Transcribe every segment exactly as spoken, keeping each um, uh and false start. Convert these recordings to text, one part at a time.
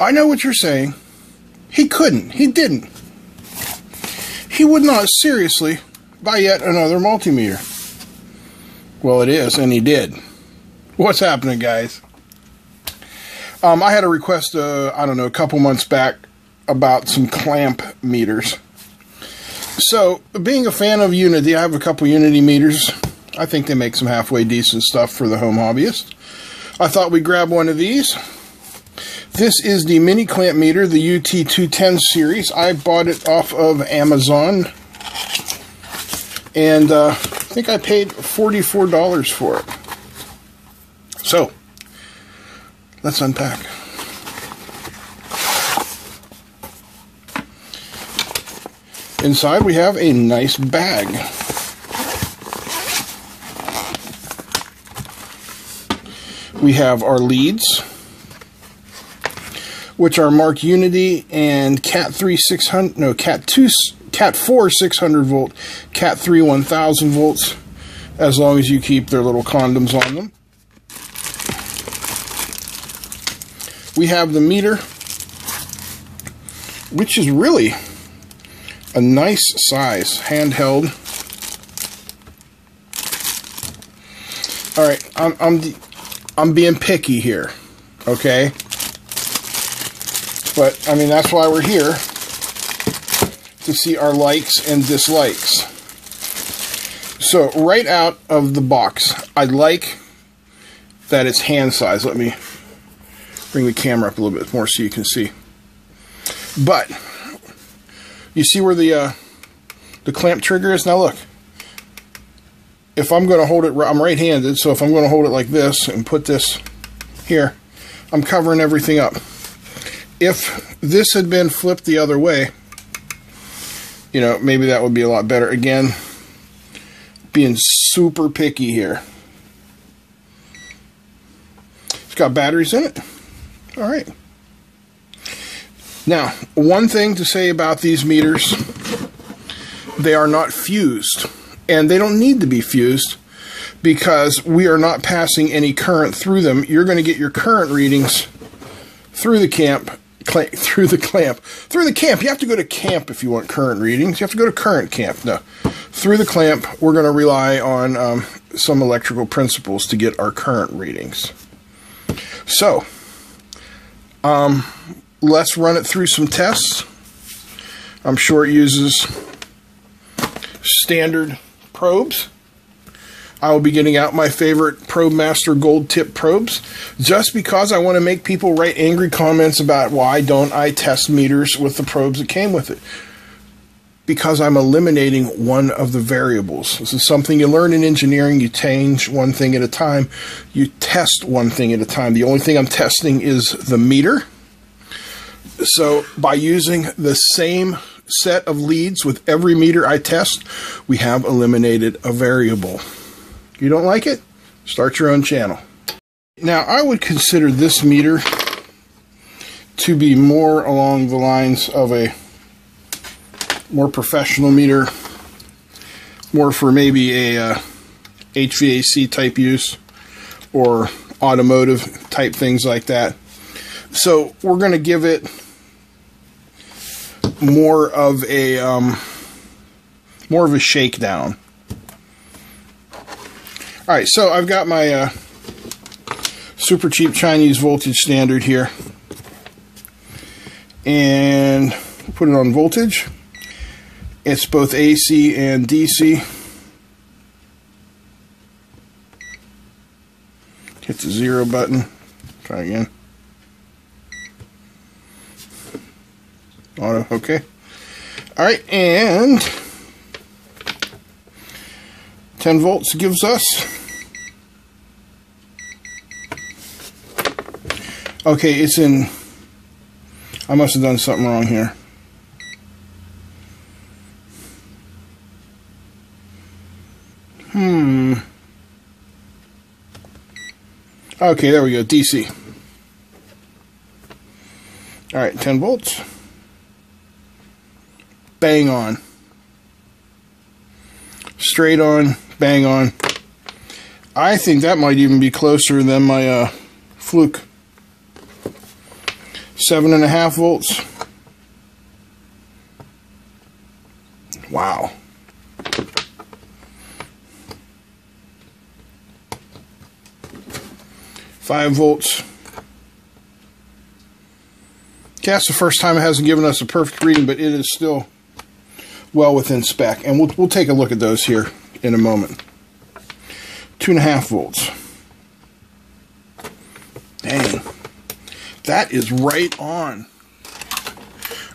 I know what you're saying. He couldn't. He didn't. He would not seriously buy yet another multimeter. Well, it is, and he did. What's happening, guys? Um, I had a request, uh, I don't know, a couple months back about some clamp meters. So, being a fan of Uni-T, I have a couple Uni-T meters. I think they make some halfway decent stuff for the home hobbyist. I thought we'd grab one of these. This is the mini clamp meter, the U T two ten series. I bought it off of Amazon, and uh, I think I paid forty-four dollars for it. So, let's unpack. Inside we have a nice bag. We have our leads, which are marked Uni-T and Cat three six hundred, no, Cat two, Cat four six hundred volt, Cat three one thousand volts, as long as you keep their little condoms on them. We have the meter, which is really a nice size, handheld. All right, I'm I'm I'm being picky here, okay? But I mean, that's why we're here, to see our likes and dislikes. So right out of the box, I like that it's hand size. Let me bring the camera up a little bit more so you can see. But you see where the uh, the clamp trigger is? Now look, if I'm going to hold it, I'm right-handed, so if I'm going to hold it like this and put this here, I'm covering everything up. If this had been flipped the other way, you know, maybe that would be a lot better. Again, being super picky here. It's got batteries in it. All right. Now, one thing to say about these meters, they are not fused, and they don't need to be fused because we are not passing any current through them. You're going to get your current readings through the camp, through the clamp, through the camp. You have to go to camp if you want current readings. You have to go to current camp. No, through the clamp, we're going to rely on um, some electrical principles to get our current readings. So, um... let's run it through some tests. I'm sure it uses standard probes. I will be getting out my favorite ProbeMaster gold tip probes, just because I want to make people write angry comments about why don't I test meters with the probes that came with it. Because I'm eliminating one of the variables. This is something you learn in engineering. You change one thing at a time. You test one thing at a time. The only thing I'm testing is the meter. So by using the same set of leads with every meter I test, we have eliminated a variable. You don't like it? Start your own channel. Now, I would consider this meter to be more along the lines of a more professional meter, more for maybe a uh, H V A C type use or automotive type things like that. So we're going to give it more of a um, more of a shakedown. All right, so I've got my uh, super cheap Chinese voltage standard here, and put it on voltage. It's both A C and D C. Hit the zero button. Try again. Auto, okay. All right, and ten volts gives us, okay, it's in, I must have done something wrong here. Hmm. Okay, there we go, D C. All right, ten volts. Bang on. Straight on, bang on. I think that might even be closer than my uh, Fluke. seven and a half volts. Wow. Five volts. Okay, that's the first time it hasn't given us a perfect reading, but it is still well within spec, and we'll we'll take a look at those here in a moment. Two and a half volts. Dang, that is right on.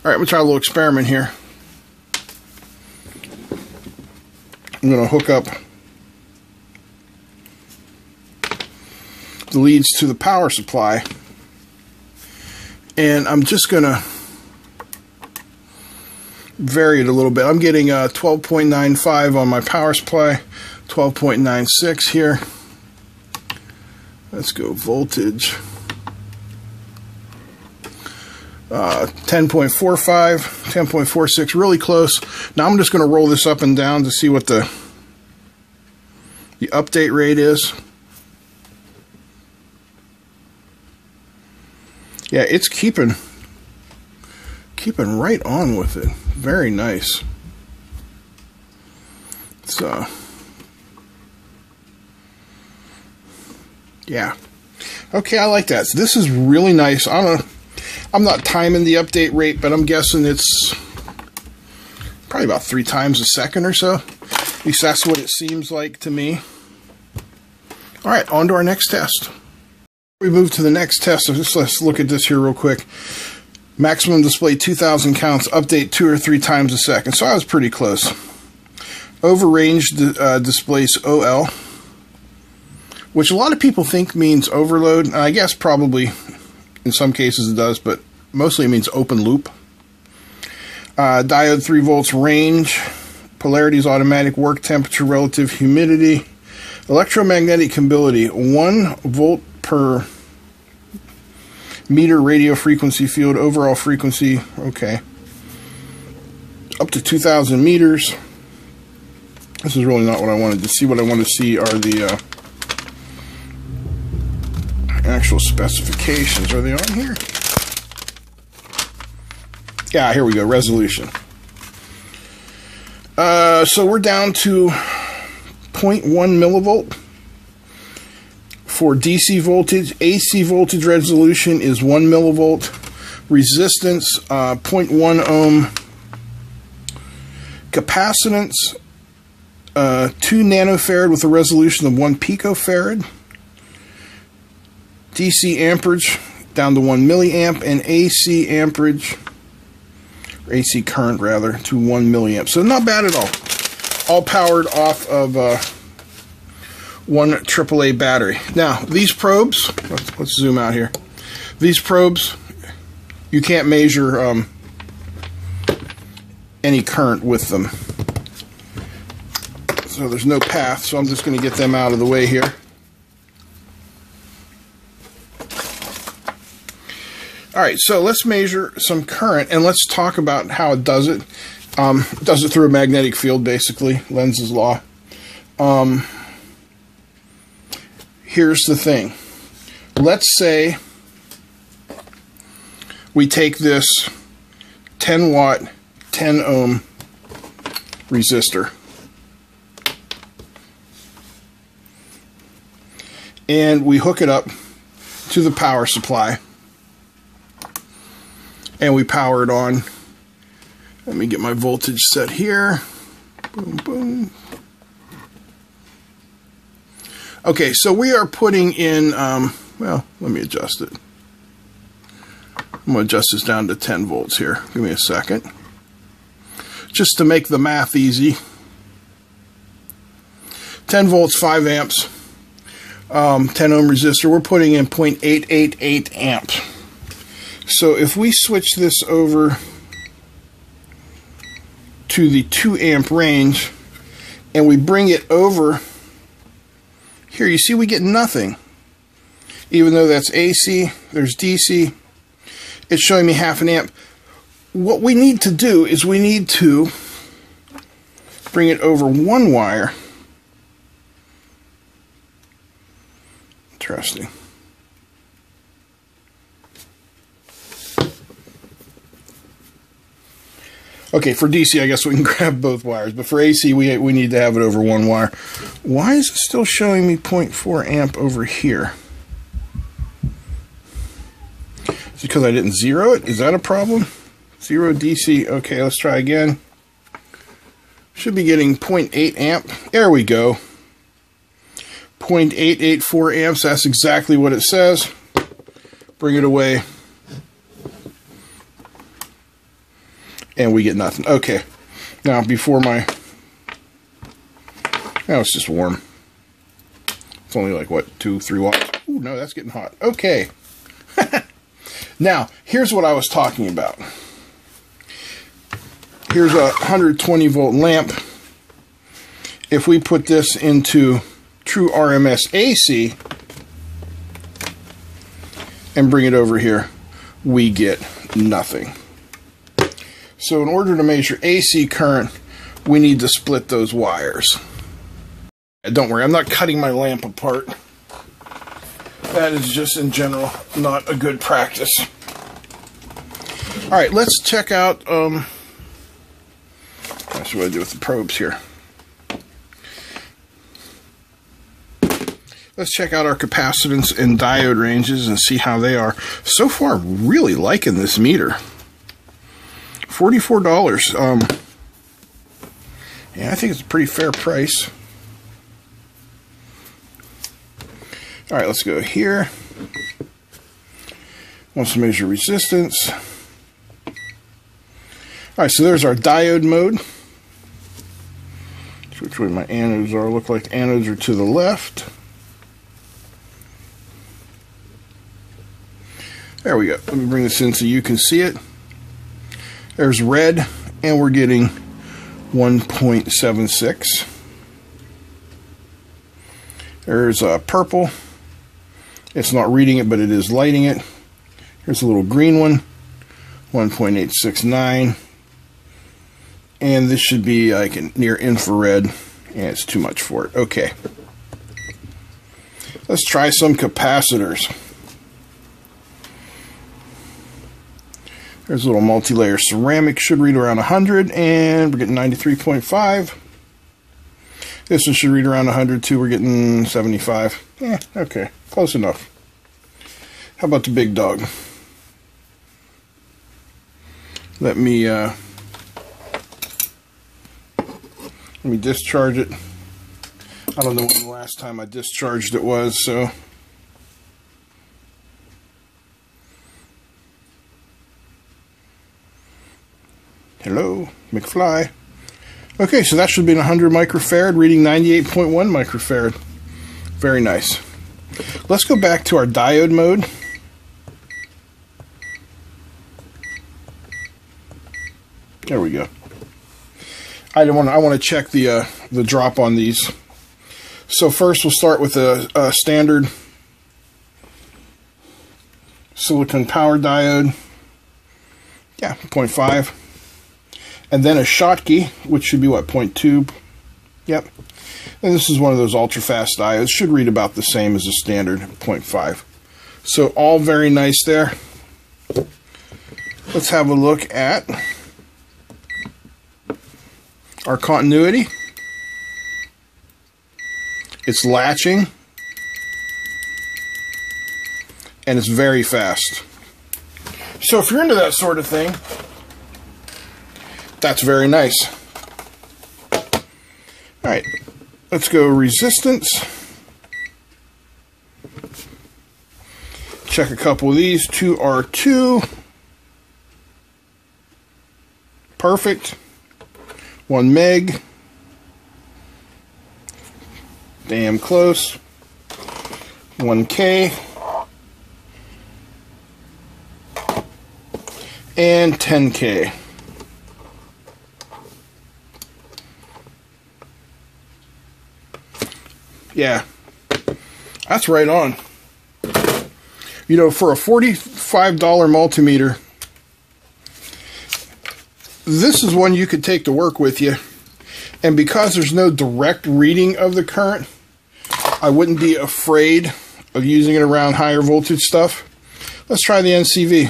All right, we'll try a little experiment here. I'm going to hook up the leads to the power supply, and I'm just going to vary it a little bit. I'm getting uh, twelve point nine five on my power supply, twelve point nine six here. Let's go voltage, uh, ten point four five, ten point four six, really close. Now I'm just going to roll this up and down to see what the the update rate is. Yeah, it's keeping keeping right on with it. Very nice. So, yeah. Okay, I like that. So this is really nice. I'm a, I'm not timing the update rate, but I'm guessing it's probably about three times a second or so. At least that's what it seems like to me. All right, on to our next test. We move to the next test. So just let's look at this here real quick. Maximum display two thousand counts, update two or three times a second. So I was pretty close. Overrange uh, displays O L, which a lot of people think means overload. And I guess probably in some cases it does, but mostly it means open loop. Uh, diode three volts range, polarity is automatic, work temperature, relative humidity, electromagnetic combility, one volt per meter, radio frequency field, overall frequency, okay, up to two thousand meters. This is really not what I wanted to see. What I want to see are the uh, actual specifications. Are they on here? Yeah, here we go, resolution. Uh, so we're down to zero point one millivolt. For D C voltage, A C voltage resolution is one millivolt. Resistance, uh, zero point one ohm. Capacitance, uh, two nanofarad with a resolution of one picofarad. D C amperage down to one milliamp, and A C amperage, or A C current rather, to one milliamp. So not bad at all. All powered off of Uh, one triple A battery. Now, these probes, let's, let's zoom out here. These probes, you can't measure um, any current with them. So there's no path, so I'm just going to get them out of the way here. Alright, so let's measure some current, and let's talk about how it does it. Um, it does it through a magnetic field, basically, Lenz's Law. Um, Here's the thing. Let's say we take this ten watt, ten ohm resistor, and we hook it up to the power supply, and we power it on. Let me get my voltage set here. Boom, boom. Okay, so we are putting in, um, well, let me adjust it. I'm going to adjust this down to ten volts here. Give me a second. Just to make the math easy. ten volts, five amps, um, ten ohm resistor. We're putting in zero point eight eight eight amps. So if we switch this over to the two amp range, and we bring it over here, you see we get nothing. Even though that's A C, there's D C, it's showing me half an amp. What we need to do is we need to bring it over one wire. Interesting. Okay, for D C, I guess we can grab both wires, but for A C, we we need to have it over one wire. Why is it still showing me zero point four amp over here? Is it because I didn't zero it? Is that a problem? Zero D C. Okay, let's try again. Should be getting zero point eight amp. There we go. zero point eight eight four amps. That's exactly what it says. Bring it away. And we get nothing. Okay. Now, before my... Now it's just warm. It's only like, what, two, three watts? Ooh, no, that's getting hot. Okay. Now, here's what I was talking about. Here's a one hundred twenty volt lamp. If we put this into true R M S A C and bring it over here, we get nothing. So in order to measure A C current, we need to split those wires. Don't worry, I'm not cutting my lamp apart. That is just, in general, not a good practice. All right, let's check out, um, that's what I do with the probes here. Let's check out our capacitance and diode ranges and see how they are. So far, really liking this meter. forty-four dollars. Um, yeah, I think it's a pretty fair price. All right, let's go here. Wants to measure resistance. All right, so there's our diode mode. Which way my anodes are? Look like anodes are to the left. There we go. Let me bring this in so you can see it. There's red, and we're getting one point seven six. There's uh, purple. It's not reading it, but it is lighting it. Here's a little green one, one point eight six nine. And this should be like a near infrared, and it's too much for it. Okay. Let's try some capacitors. There's a little multi-layer ceramic, should read around one hundred, and we're getting ninety-three point five. This one should read around one hundred, too. We're getting seventy-five. Eh, okay, close enough. How about the big dog? Let me, uh, let me discharge it. I don't know when the last time I discharged it was, so... Hello, McFly. Okay, so that should be one hundred microfarad, reading ninety-eight point one microfarad. Very nice. Let's go back to our diode mode. There we go. I don't want. I want to check the uh, the drop on these. So first, we'll start with a, a standard silicon power diode. Yeah, zero point five. And then a Schottky, which should be, what, zero point two? Yep. And this is one of those ultra-fast diodes. Should read about the same as a standard, zero point five. So all very nice there. Let's have a look at our continuity. It's latching. And it's very fast. So if you're into that sort of thing... That's very nice. All right, let's go resistance. Check a couple of these. two R two. Perfect. one meg. Damn close. one K. And ten K. Yeah, that's right on. You know, for a forty-five dollar multimeter, this is one you could take to work with you. And because there's no direct reading of the current, I wouldn't be afraid of using it around higher voltage stuff. Let's try the N C V.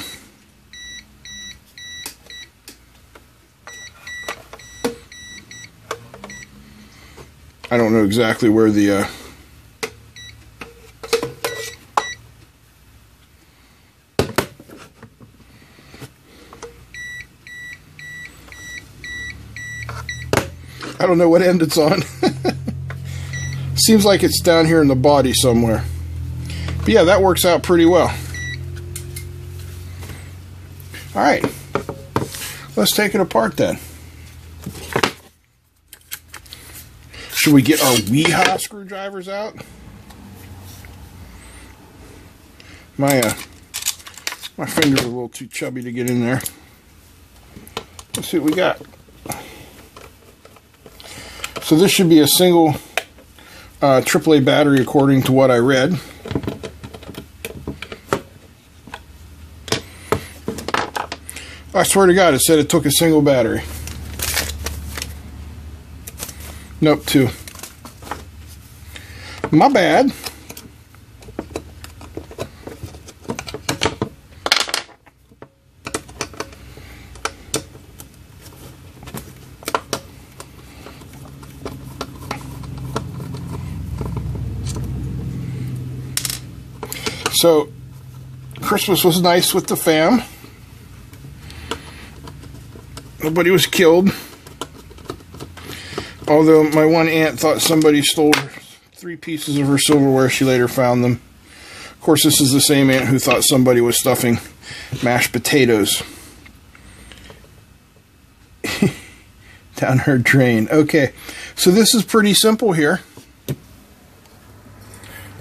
I don't know exactly where the uh, I don't know what end it's on. Seems like it's down here in the body somewhere. But yeah, that works out pretty well. Alright, let's take it apart then. Should we get our weehaw screwdrivers out? My, uh, my fingers are a little too chubby to get in there. Let's see what we got. So this should be a single uh, triple A battery according to what I read. I swear to God, it said it took a single battery. Nope, two. My bad. So, Christmas was nice with the fam. Nobody was killed. Although my one aunt thought somebody stole three pieces of her silverware, she later found them. Of course, this is the same aunt who thought somebody was stuffing mashed potatoes down her drain. Okay, so this is pretty simple here.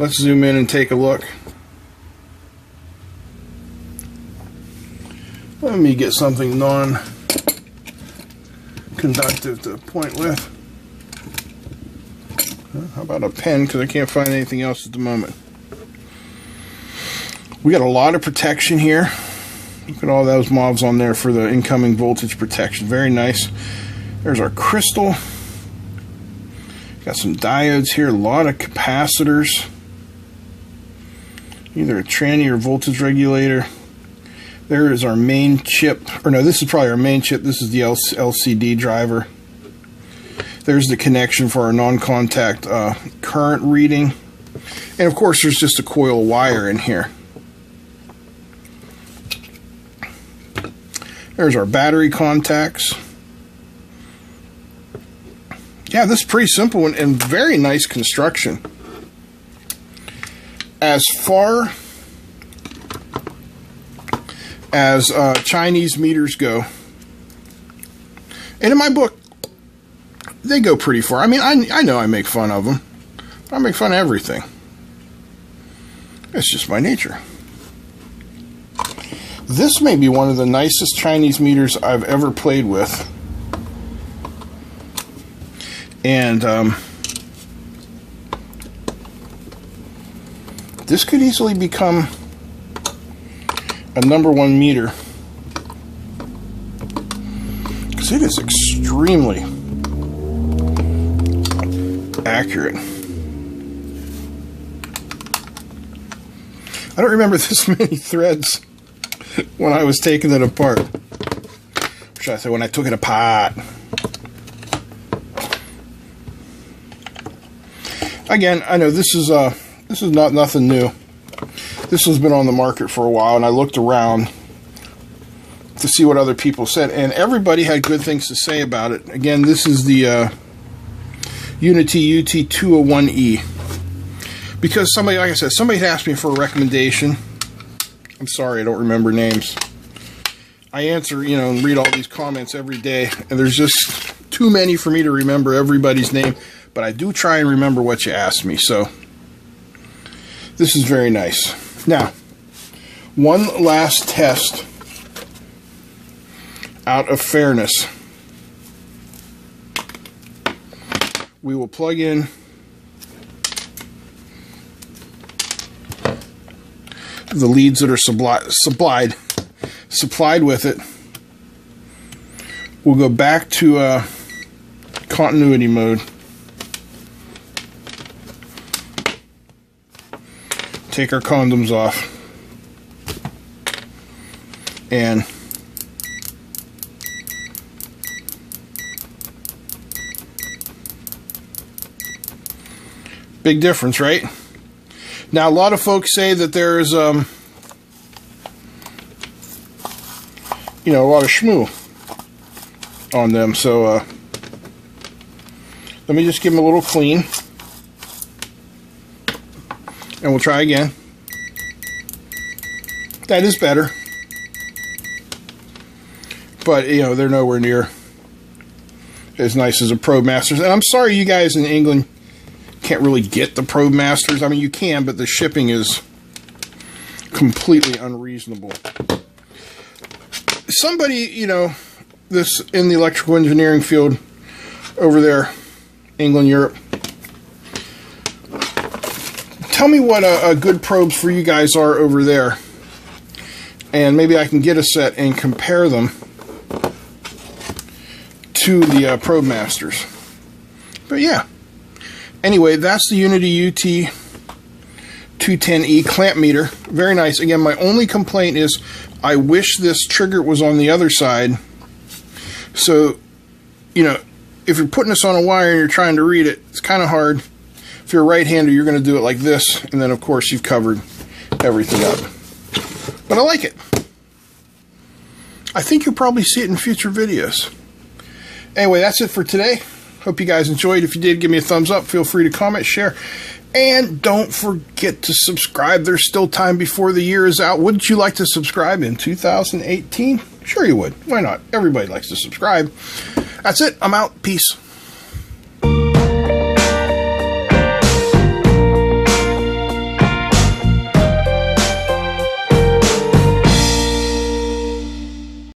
Let's zoom in and take a look. Let me get something non conductive to point with. How about a pen, because I can't find anything else at the moment. We got a lot of protection here. Look at all those knobs on there for the incoming voltage protection. Very nice. There's our crystal. Got some diodes here, a lot of capacitors. Either a tranny or voltage regulator. There is our main chip, or no, this is probably our main chip. This is the L C D driver. There's the connection for our non-contact uh, current reading. And of course, there's just a coil wire in here. There's our battery contacts. Yeah, this is pretty simple and, and very nice construction. As far as uh, Chinese meters go, and in my book they go pretty far. I mean, I, I know I make fun of them, but I make fun of everything. That's just my nature. This may be one of the nicest Chinese meters I've ever played with, and um, this could easily become a number one meter, because it is extremely accurate. I don't remember this many threads when I was taking it apart. Or should I say when I took it apart? Again, I know this is uh this is not nothing new. This has been on the market for a while, and I looked around to see what other people said, and everybody had good things to say about it. Again, this is the uh, Uni-T U T two oh one E. Because somebody, like I said, somebody had asked me for a recommendation. I'm sorry, I don't remember names. I answer, you know, and read all these comments every day, and there's just too many for me to remember everybody's name, but I do try and remember what you asked me, so this is very nice. Now, one last test out of fairness. We will plug in the leads that are suppli supplied supplied with it. We'll go back to uh, continuity mode. Take our condoms off. And Big difference, right? Now, a lot of folks say that there's, um, you know, a lot of schmoo on them. So uh, let me just give them a little clean, and we'll try again. That is better, but you know, they're nowhere near as nice as a ProbeMaster. And I'm sorry you guys in England can't really get the ProbeMasters. I mean, you can, but the shipping is completely unreasonable. Somebody, you know, this in the electrical engineering field over there, England, Europe, tell me what a, a good probes for you guys are over there, and maybe I can get a set and compare them to the uh, ProbeMasters. But yeah. Anyway, that's the Uni-T U T two ten E clamp meter. Very nice. Again, my only complaint is I wish this trigger was on the other side. So, you know, if you're putting this on a wire and you're trying to read it, it's kind of hard. If you're a right-hander, you're going to do it like this, and then, of course, you've covered everything up. But I like it. I think you'll probably see it in future videos. Anyway, that's it for today. Hope you guys enjoyed. If you did, give me a thumbs up. Feel free to comment, share, and don't forget to subscribe. There's still time before the year is out. Wouldn't you like to subscribe in two thousand eighteen? Sure you would. Why not? Everybody likes to subscribe. That's it. I'm out. Peace.